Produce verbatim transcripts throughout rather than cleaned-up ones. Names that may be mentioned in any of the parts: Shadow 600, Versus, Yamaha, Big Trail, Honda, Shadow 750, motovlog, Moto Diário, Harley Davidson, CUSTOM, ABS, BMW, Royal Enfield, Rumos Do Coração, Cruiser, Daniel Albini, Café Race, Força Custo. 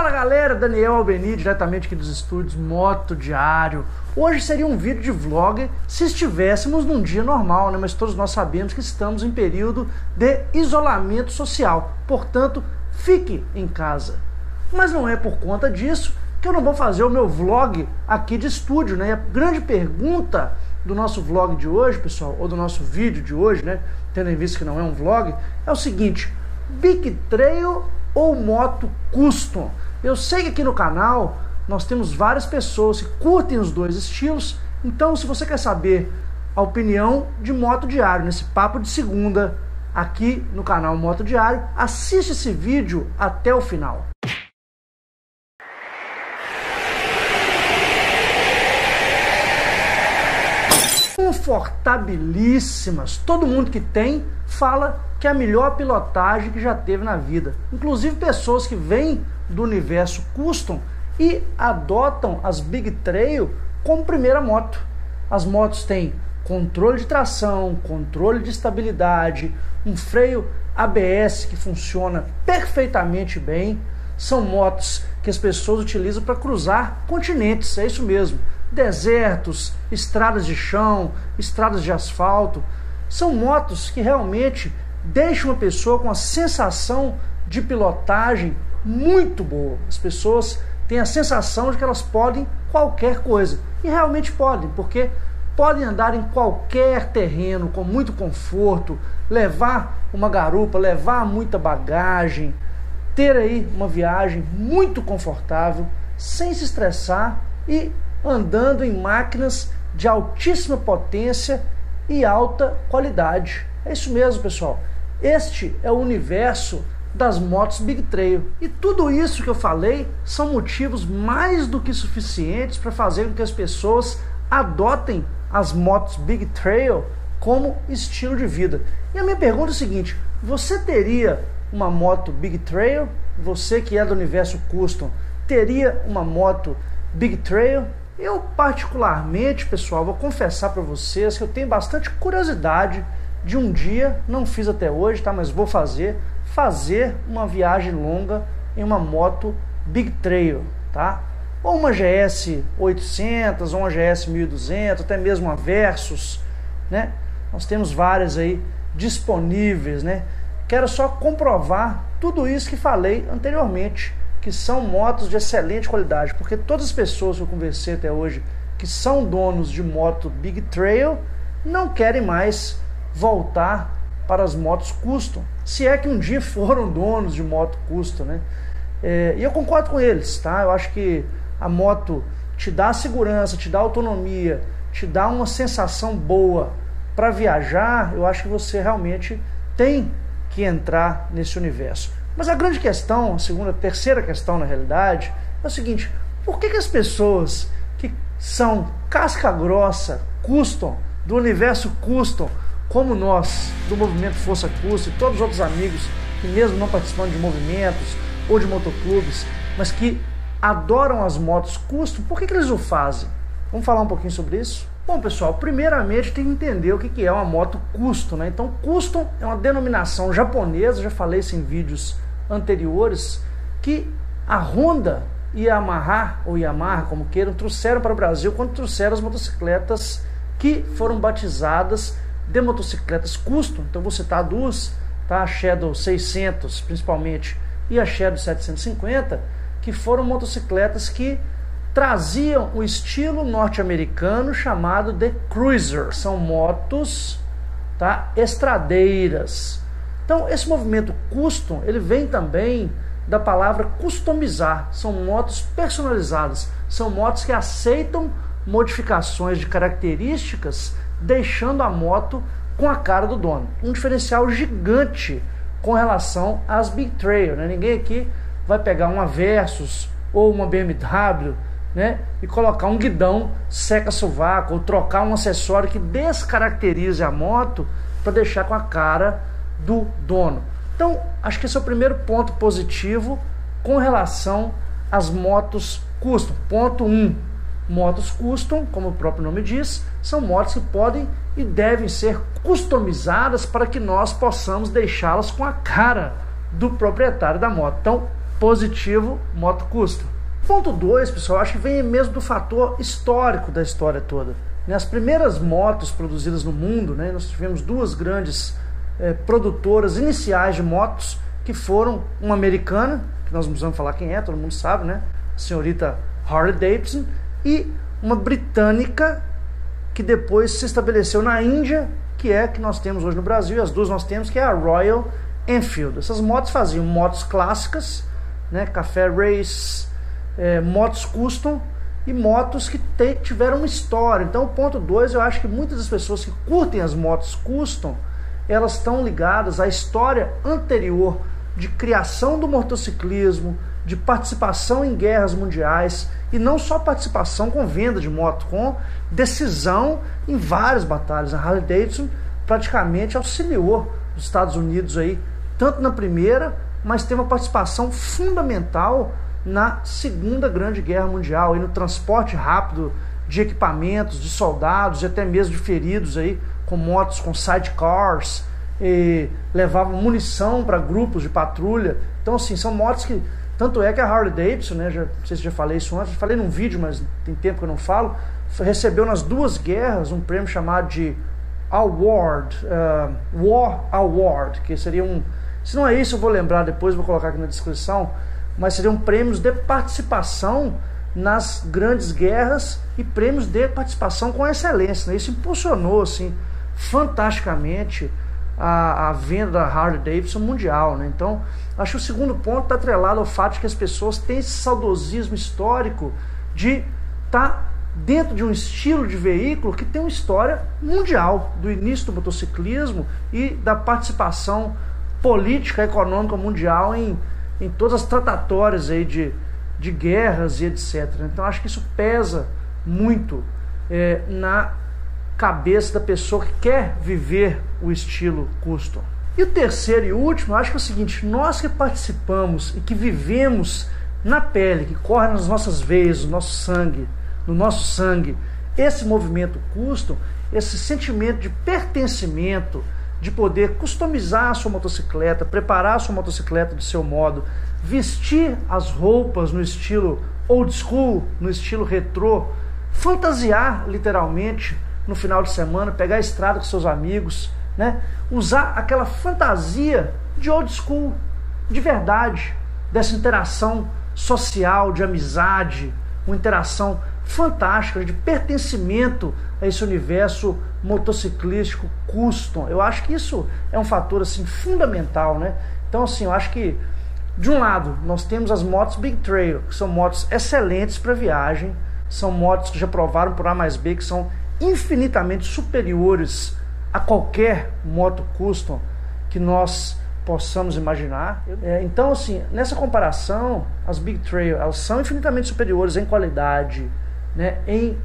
Fala galera, Daniel Albini, diretamente aqui dos estúdios Moto Diário. Hoje seria um vídeo de vlog se estivéssemos num dia normal, né? Mas todos nós sabemos que estamos em período de isolamento social, portanto, fique em casa. Mas não é por conta disso que eu não vou fazer o meu vlog aqui de estúdio, né? E a grande pergunta do nosso vlog de hoje, pessoal, ou do nosso vídeo de hoje, né? Tendo em vista que não é um vlog, é o seguinte: Big Trail ou Moto Custom? Eu sei que aqui no canal nós temos várias pessoas que curtem os dois estilos, então se você quer saber a opinião de Moto Diário nesse papo de segunda aqui no canal Moto Diário, assiste esse vídeo até o final. Confortabilíssimas, todo mundo que tem fala que é a melhor pilotagem que já teve na vida, inclusive pessoas que vêm do universo custom e adotam as Big Trail como primeira moto. As motos têm controle de tração, controle de estabilidade, um freio A B S que funciona perfeitamente bem, são motos que as pessoas utilizam para cruzar continentes, é isso mesmo, desertos, estradas de chão, estradas de asfalto. São motos que realmente deixam uma pessoa com a sensação de pilotagem muito boa. As pessoas têm a sensação de que elas podem qualquer coisa. E realmente podem, porque podem andar em qualquer terreno com muito conforto, levar uma garupa, levar muita bagagem, ter aí uma viagem muito confortável, sem se estressar e andando em máquinas de altíssima potência e alta qualidade. É isso mesmo, pessoal. Este é o universo das motos Big Trail. E tudo isso que eu falei são motivos mais do que suficientes para fazer com que as pessoas adotem as motos Big Trail como estilo de vida. E a minha pergunta é o seguinte: você teria uma moto Big Trail? Você que é do universo custom, teria uma moto Big Trail? Eu particularmente, pessoal, vou confessar para vocês que eu tenho bastante curiosidade de um dia, não fiz até hoje, tá? Mas vou fazer, fazer uma viagem longa em uma moto Big Trail, tá? Ou uma G S oitocentos, ou uma G S mil e duzentos, até mesmo uma Versus, né? Nós temos várias aí disponíveis, né? Quero só comprovar tudo isso que falei anteriormente, que são motos de excelente qualidade, porque todas as pessoas que eu conversei até hoje que são donos de moto Big Trail não querem mais voltar para as motos custom, se é que um dia foram donos de moto custom, né? É, e eu concordo com eles, tá? Eu acho que a moto te dá segurança, te dá autonomia, te dá uma sensação boa para viajar. Eu acho que você realmente tem que entrar nesse universo. Mas a grande questão, a segunda, terceira questão na realidade, é o seguinte: por que que as pessoas que são casca grossa, custom, do universo custom, como nós, do movimento Força Custo e todos os outros amigos que mesmo não participando de movimentos ou de motoclubes, mas que adoram as motos custom, por que que eles o fazem? Vamos falar um pouquinho sobre isso? Bom, pessoal, primeiramente tem que entender o que é uma moto custom, né? Então, custom é uma denominação japonesa, já falei isso em vídeos anteriores, que a Honda e a Yamaha, ou Yamaha, como queiram, trouxeram para o Brasil quando trouxeram as motocicletas que foram batizadas de motocicletas custom. Então, vou citar duas, tá? A Shadow seiscentos, principalmente, e a Shadow setecentos e cinquenta, que foram motocicletas que traziam o estilo norte-americano chamado de Cruiser. São motos, tá, estradeiras. Então esse movimento custom, ele vem também da palavra customizar. São motos personalizadas, são motos que aceitam modificações de características, deixando a moto com a cara do dono. Um diferencial gigante com relação às Big Trail, né? Ninguém aqui vai pegar uma Versus ou uma B M W, né, e colocar um guidão seca-sovaco, ou trocar um acessório que descaracterize a moto para deixar com a cara do dono. Então, acho que esse é o primeiro ponto positivo com relação às motos custom. Ponto um, motos custom, como o próprio nome diz, são motos que podem e devem ser customizadas para que nós possamos deixá-las com a cara do proprietário da moto. Então, positivo, moto custa. Ponto dois, pessoal, acho que vem mesmo do fator histórico da história toda. As primeiras motos produzidas no mundo, né, nós tivemos duas grandes é, produtoras iniciais de motos, que foram uma americana, que nós não precisamos falar quem é, todo mundo sabe, né? A senhorita Harley Davidson, e uma britânica que depois se estabeleceu na Índia, que é a que nós temos hoje no Brasil, e as duas nós temos, que é a Royal Enfield. Essas motos faziam motos clássicas, né? Café Race, é, motos custom, e motos que te, tiveram uma história. Então o ponto dois, eu acho que muitas das pessoas que curtem as motos custom, elas estão ligadas à história anterior de criação do motociclismo, de participação em guerras mundiais, e não só participação com venda de moto, com decisão em várias batalhas. A Harley Davidson praticamente auxiliou os Estados Unidos aí, tanto na primeira, mas teve uma participação fundamental na Segunda Grande Guerra Mundial, e no transporte rápido de equipamentos, de soldados e até mesmo de feridos aí, com motos, com sidecars, e levavam munição para grupos de patrulha. Então assim, são motos que, tanto é que a Harley Davidson, né, já, não sei se já falei isso antes, falei num vídeo, mas tem tempo que eu não falo, recebeu nas duas guerras um prêmio chamado de Award, uh, War Award, que seria um, se não é isso eu vou lembrar depois, vou colocar aqui na descrição, mas seriam prêmios de participação nas grandes guerras e prêmios de participação com excelência, né? Isso impulsionou assim fantasticamente a, a venda da Harley Davidson mundial, né? Então acho que o segundo ponto está atrelado ao fato de que as pessoas têm esse saudosismo histórico de estar tá dentro de um estilo de veículo que tem uma história mundial, do início do motociclismo e da participação política e econômica mundial em em todas as tratatórias aí de, de guerras e etcétera. Então acho que isso pesa muito é, na cabeça da pessoa que quer viver o estilo custom. E o terceiro e último, eu acho que é o seguinte, nós que participamos e que vivemos na pele, que corre nas nossas veias, no nosso sangue, no nosso sangue, esse movimento custom, esse sentimento de pertencimento, de poder customizar a sua motocicleta, preparar a sua motocicleta do seu modo, vestir as roupas no estilo old school, no estilo retrô, fantasiar literalmente no final de semana, pegar a estrada com seus amigos, né? Usar aquela fantasia de old school, de verdade, dessa interação social, de amizade, uma interação fantástica, de pertencimento a esse universo motociclístico custom. Eu acho que isso é um fator assim fundamental, né? Então assim, eu acho que de um lado nós temos as motos Big Trail, que são motos excelentes para viagem, são motos que já provaram por A mais B que são infinitamente superiores a qualquer moto custom que nós possamos imaginar. É, então assim, nessa comparação, as Big Trail, elas são infinitamente superiores em qualidade, né, em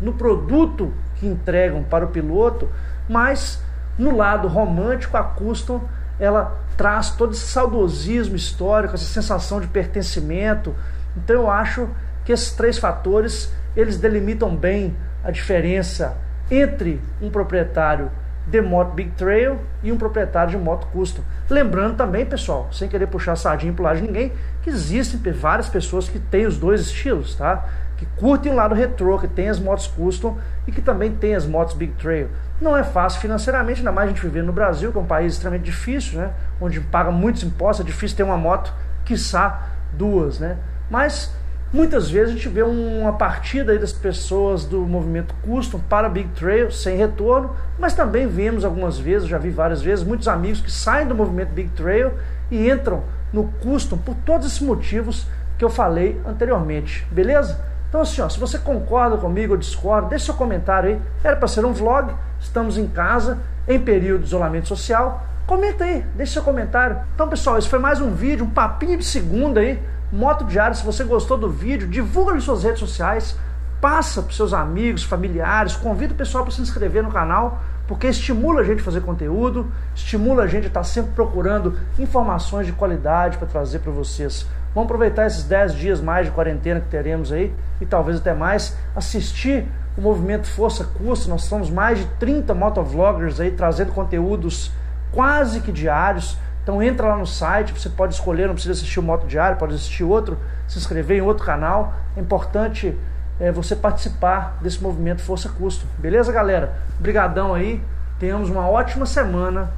no produto que entregam para o piloto, mas no lado romântico a custom, ela traz todo esse saudosismo histórico, essa sensação de pertencimento. Então eu acho que esses três fatores, eles delimitam bem a diferença entre um proprietário de moto Big Trail e um proprietário de moto custom. Lembrando também, pessoal, sem querer puxar sardinha para o lado de ninguém, que existem várias pessoas que têm os dois estilos, tá? Que curtem o lado retrô, que tem as motos custom e que também tem as motos Big Trail. Não é fácil financeiramente, ainda mais a gente viver no Brasil, que é um país extremamente difícil, né? Onde paga muitos impostos, é difícil ter uma moto, quiçá duas, né? Mas muitas vezes a gente vê uma partida aí das pessoas do movimento custom para Big Trail sem retorno, mas também vemos algumas vezes, já vi várias vezes, muitos amigos que saem do movimento Big Trail e entram no custom por todos esses motivos que eu falei anteriormente, beleza? Então assim, ó, se você concorda comigo ou discorda, deixa seu comentário aí, era para ser um vlog, estamos em casa, em período de isolamento social, comenta aí, deixa seu comentário. Então pessoal, esse foi mais um vídeo, um papinho de segunda aí, Moto Diário. Se você gostou do vídeo, divulga nas suas redes sociais, passa para os seus amigos, familiares, convida o pessoal para se inscrever no canal, porque estimula a gente a fazer conteúdo, estimula a gente a estar sempre procurando informações de qualidade para trazer para vocês. Vamos aproveitar esses dez dias mais de quarentena que teremos aí, e talvez até mais, assistir o movimento Força Custo. Nós somos mais de trinta motovloggers aí, trazendo conteúdos quase que diários, Então entra lá no site, você pode escolher, não precisa assistir o Moto Diário, pode assistir outro, se inscrever em outro canal. É importante é, você participar desse movimento Força Custo. Beleza, galera? Obrigadão aí, tenhamos uma ótima semana,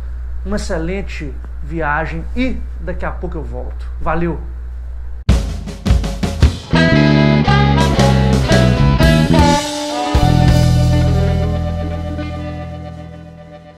uma excelente viagem e daqui a pouco eu volto. Valeu!